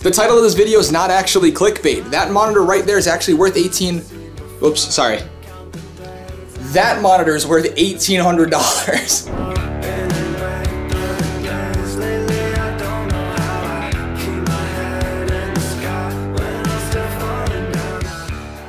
The title of this video is not actually clickbait. That monitor right there is actually worth That monitor is worth $1,800.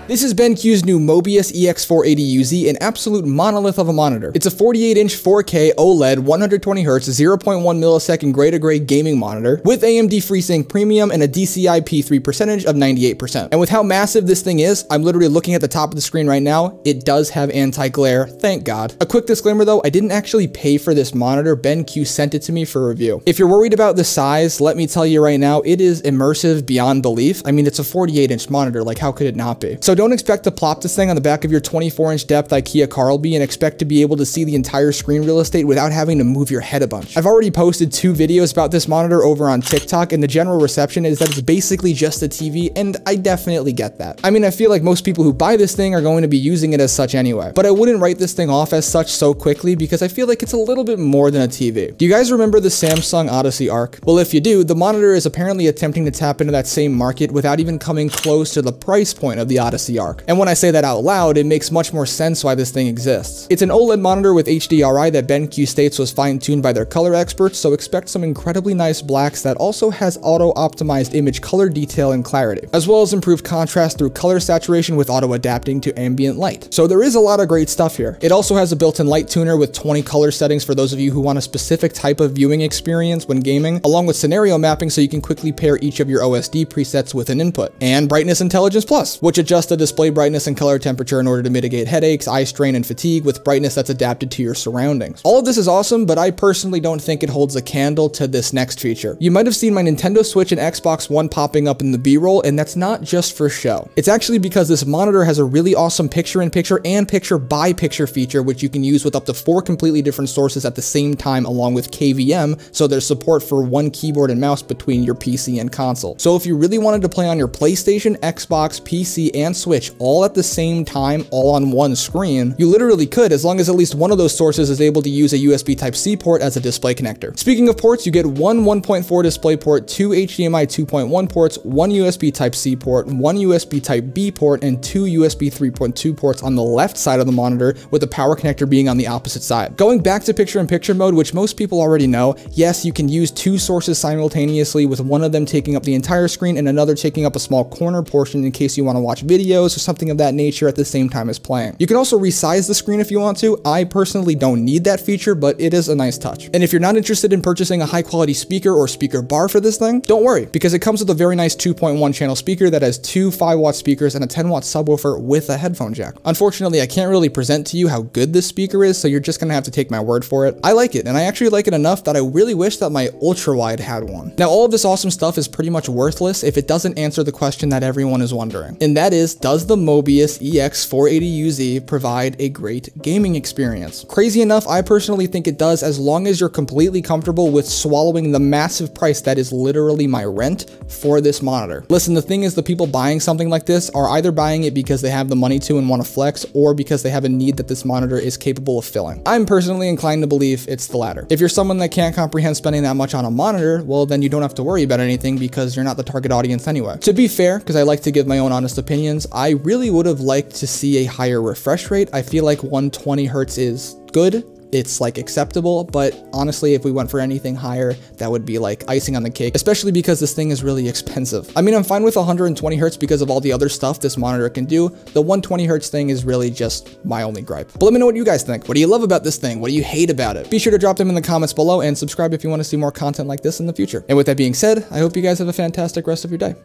This is BenQ's new Mobiuz EX480UZ, an absolute monolith of a monitor. It's a 48-inch 4K OLED 120Hz 0.1 millisecond gray-to-gray gaming monitor with AMD FreeSync Premium and a DCI-P3 percentage of 98%. And with how massive this thing is, I'm literally looking at the top of the screen right now. It does have anti-glare, thank God. A quick disclaimer though, I didn't actually pay for this monitor. BenQ sent it to me for review. If you're worried about the size, let me tell you right now, it is immersive beyond belief. I mean, it's a 48-inch monitor, like how could it not be? So don't expect to plop this thing on the back of your 24-inch depth IKEA Carlby and expect to be able to see the entire screen real estate without having to move your head a bunch. I've already posted 2 videos about this monitor over on TikTok, and the general reception is that it's basically just a TV, and I definitely get that. I mean, I feel like most people who buy this thing are going to be using it as such anyway, but I wouldn't write this thing off as such so quickly because I feel like it's a little bit more than a TV. Do you guys remember the Samsung Odyssey ARC? Well, if you do, the monitor is apparently attempting to tap into that same market without even coming close to the price point of the Odyssey ARC. And when I say that out loud, it makes much more sense why this thing exists. It's an OLED monitor with HDRI that BenQ states was fine-tuned by their color experts, so expect some incredibly nice blacks that also has auto-optimized image color detail and clarity, as well as improved contrast through color saturation with auto-adapting to ambient light. So there is a lot of great stuff here. It also has a built-in light tuner with 20 color settings for those of you who want a specific type of viewing experience when gaming, along with scenario mapping so you can quickly pair each of your OSD presets with an input. And Brightness Intelligence Plus, which adjusts the display brightness and color temperature in order to mitigate headaches, eye strain, and fatigue with brightness that's adapted to your surroundings. All of this is awesome, but I personally don't think it holds a candle to this next feature. You might have seen my Nintendo Switch and Xbox One popping up in the B-roll, and that's not just for show. It's actually because this monitor has a really awesome picture-in-picture and picture-by-picture feature, which you can use with up to 4 completely different sources at the same time, along with KVM, so there's support for one keyboard and mouse between your PC and console. So if you really wanted to play on your PlayStation, Xbox, PC, and Switch all at the same time, all on one screen, you literally could, as long as at least one of those sources is able to use a USB Type-C port as a display connector. Speaking of ports, you get one 1.4 DisplayPort, 2 HDMI 2.1 ports, one USB Type-C port, one USB Type-B port, and 2 USB 3.2 ports on the left side of the monitor, with the power connector being on the opposite side. Going back to picture-in-picture mode, which most people already know, yes, you can use 2 sources simultaneously, with one of them taking up the entire screen and another taking up a small corner portion in case you want to watch videos or something of that nature at the same time as playing. You can also resize the screen if you want to. I personally don't need that feature, but it is a nice touch. And if you're not interested in purchasing a high quality speaker or speaker bar for this thing, don't worry, because it comes with a very nice 2.1 channel speaker that has 2 5-watt speakers and a 10-watt subwoofer with a headphone jack. Unfortunately, I can't really present to you how good this speaker is, so you're just gonna have to take my word for it. I like it, and I actually like it enough that I really wish that my ultra wide had one. Now, all of this awesome stuff is pretty much worthless if it doesn't answer the question that everyone is wondering, and that is, does the Mobiuz EX480UZ provide a great gaming experience? Crazy enough, I personally think it does, as long as you're completely comfortable with swallowing the massive price that is literally my rent for this monitor. Listen, the thing is, the people buying something like this are either buying it because they have the money to and want to flex, or because they have a need that this monitor is capable of filling. I'm personally inclined to believe it's the latter. If you're someone that can't comprehend spending that much on a monitor, well, then you don't have to worry about anything because you're not the target audience anyway. To be fair, because I like to give my own honest opinions, I really would have liked to see a higher refresh rate. I feel like 120Hz is good. It's like acceptable, but honestly, if we went for anything higher, that would be like icing on the cake, especially because this thing is really expensive. I mean, I'm fine with 120Hz because of all the other stuff this monitor can do. The 120Hz thing is really just my only gripe. But let me know what you guys think. What do you love about this thing? What do you hate about it? Be sure to drop them in the comments below, and subscribe if you want to see more content like this in the future. And with that being said, I hope you guys have a fantastic rest of your day.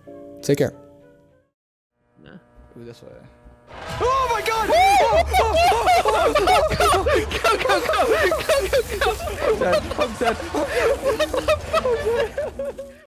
Take care. This way. Oh my God! Go, go, go! Go, go, go! Go, go, go! I'm dead. I'm dead.